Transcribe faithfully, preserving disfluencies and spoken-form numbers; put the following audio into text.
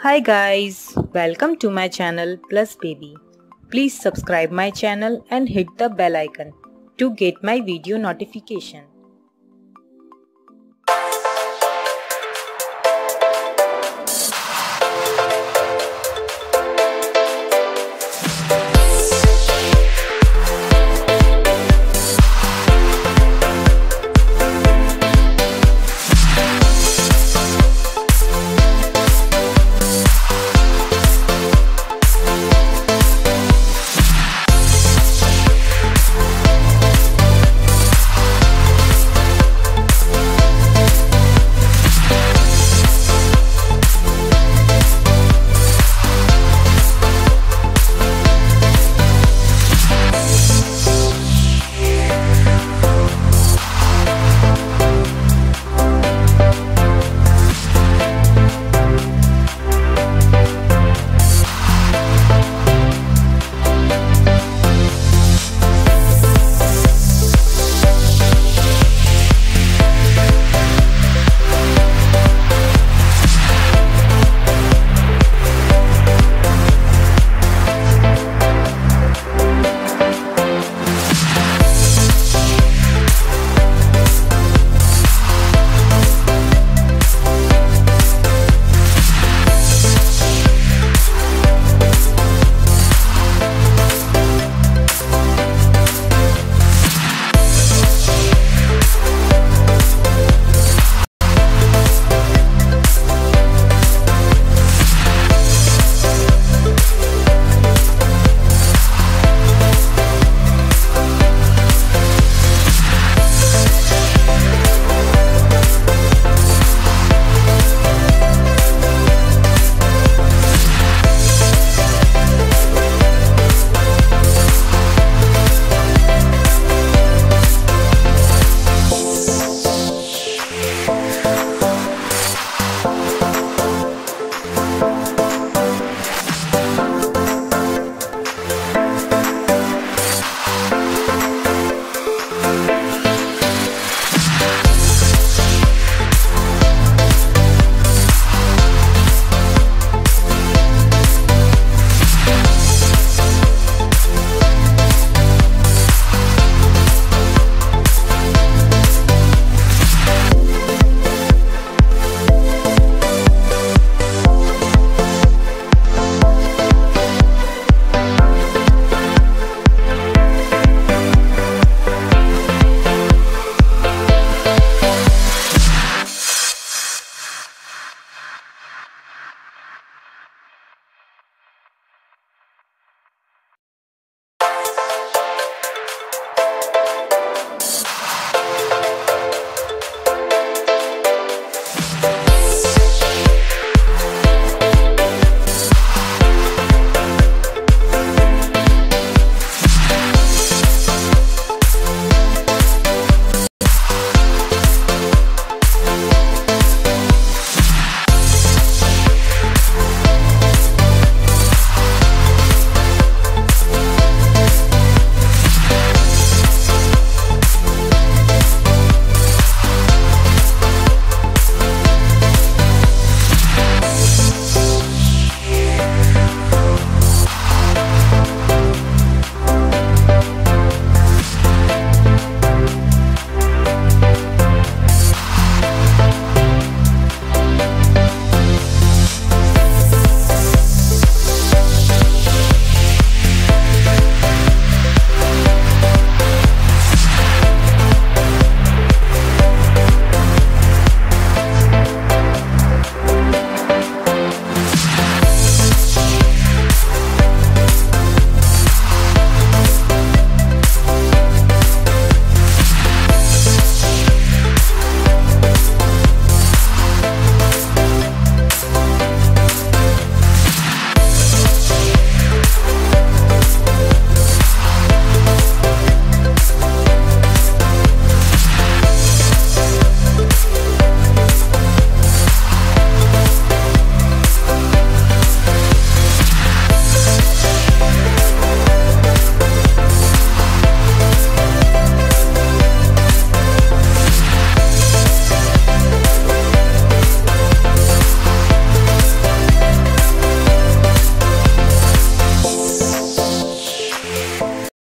Hi guys, welcome to my channel Blush Baby. Please subscribe my channel and hit the bell icon to get my video notification.